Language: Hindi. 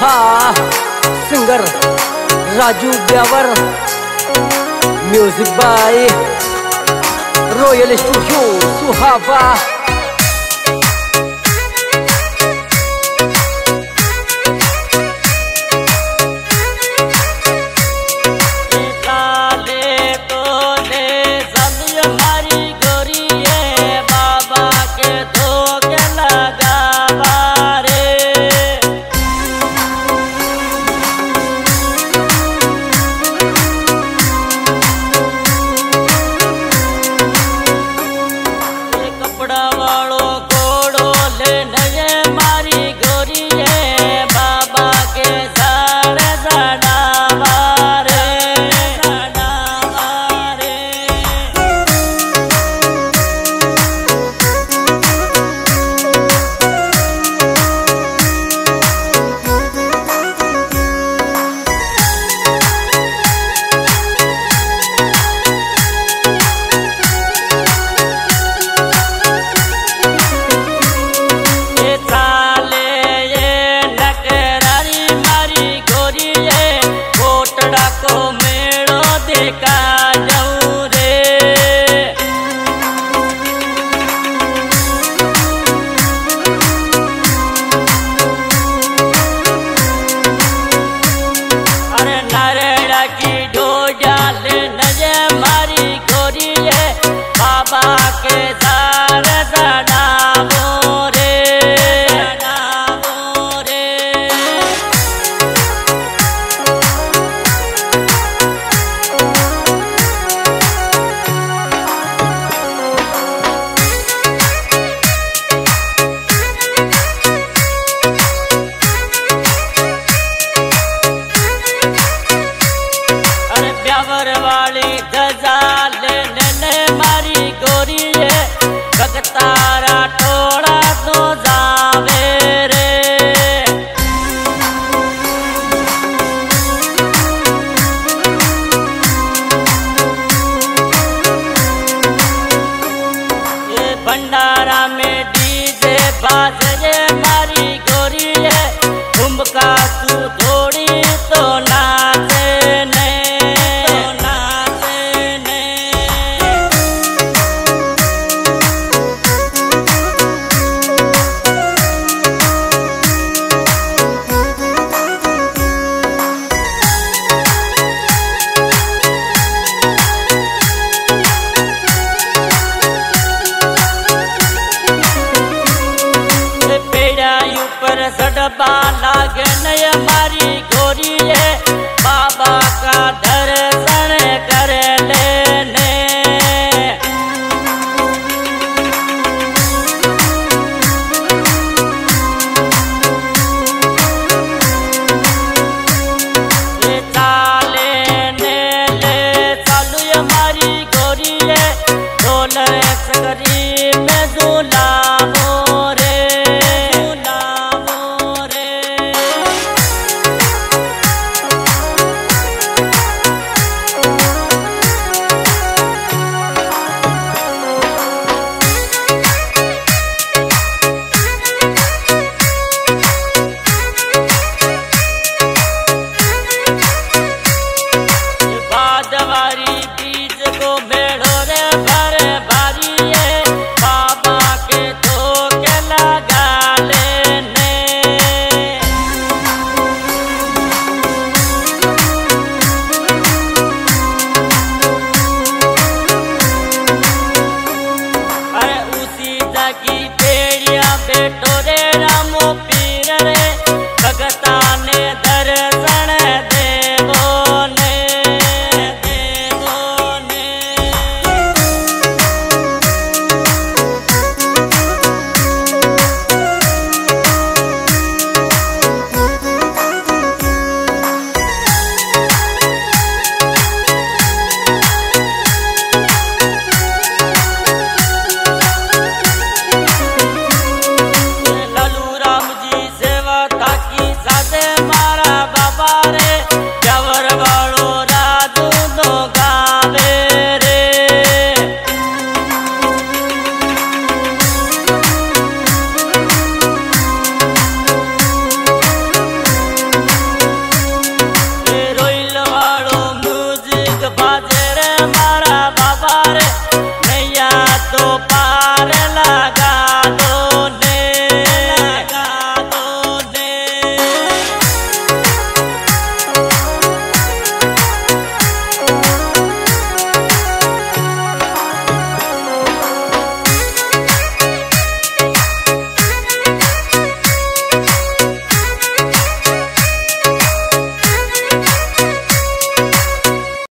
हाँ, singer Raju Beawar, music by royal studio सुहावा। भंडारा में डीजे बाजे मारी गोरी है, ठुमका तू थोड़ी तो नाचे ने, तो नाचे ने। सड़बा लागे नय हमारी गोरी है, बाबा का दर